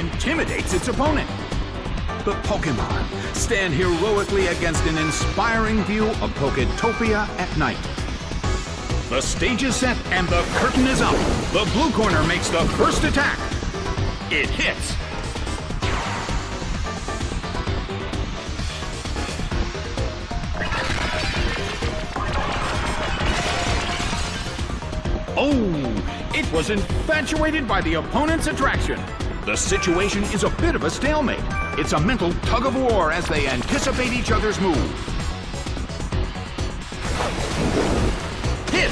intimidates its opponent. The Pokémon stand heroically against an inspiring view of Poketopia at night. The stage is set and the curtain is up. The blue corner makes the first attack. It hits. Oh, it was infatuated by the opponent's attraction. The situation is a bit of a stalemate. It's a mental tug-of-war as they anticipate each other's move. Hit!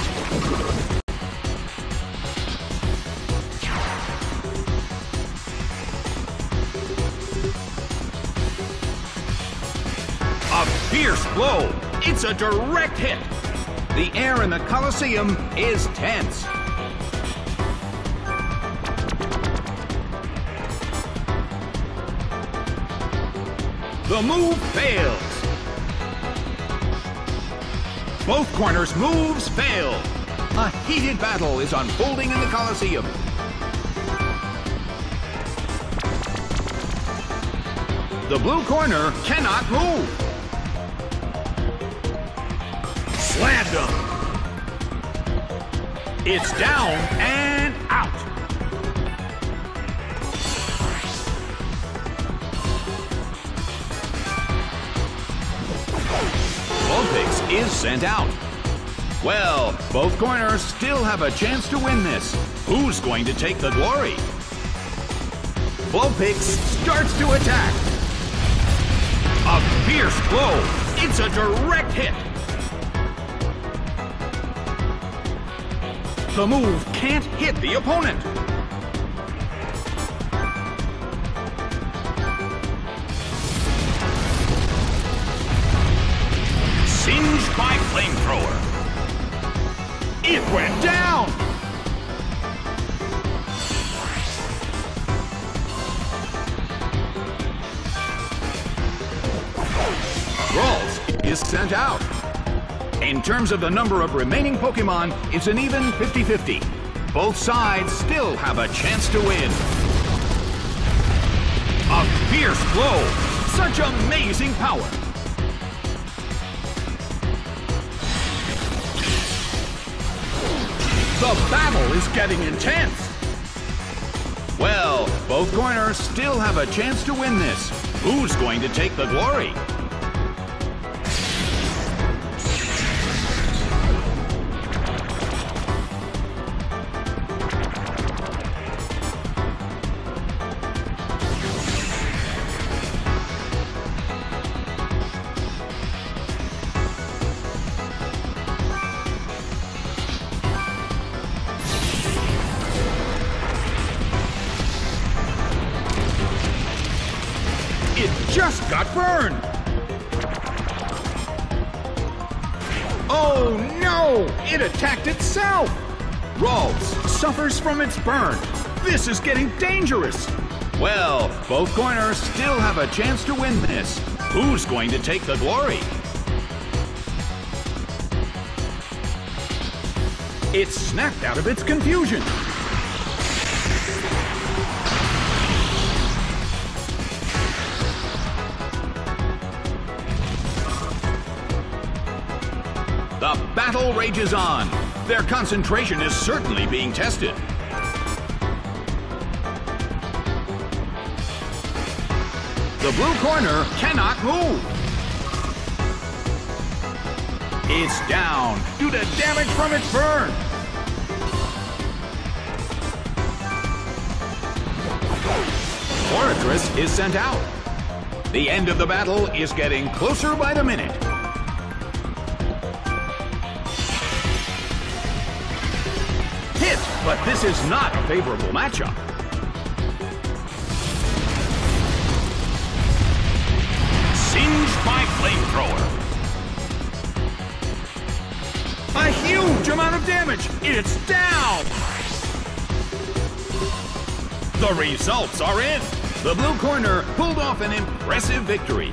A fierce blow! It's a direct hit! The air in the Colosseum is tense. The move fails. Both corners' moves fail. A heated battle is unfolding in the Colosseum. The blue corner cannot move. Slam dunk. It's down and out. Vulpix is sent out. Well, both corners still have a chance to win this. Who's going to take the glory? Vulpix starts to attack. A fierce blow. It's a direct hit. The move can't hit the opponent. Singed by Flamethrower. It went down! Ralts is sent out. In terms of the number of remaining Pokémon, it's an even 50-50. Both sides still have a chance to win. A fierce blow! Such amazing power! The battle is getting intense. Well, both corners still have a chance to win this. Who's going to take the glory? It just got burned! Oh no! It attacked itself! Ralts suffers from its burn. This is getting dangerous! Well, both corners still have a chance to win this. Who's going to take the glory? It snapped out of its confusion. The battle rages on. Their concentration is certainly being tested. The blue corner cannot move. It's down due to damage from its burn. Forretress is sent out. The end of the battle is getting closer by the minute. But this is not a favorable matchup. Singed by Flamethrower. A huge amount of damage. It's down. The results are in. The blue corner pulled off an impressive victory.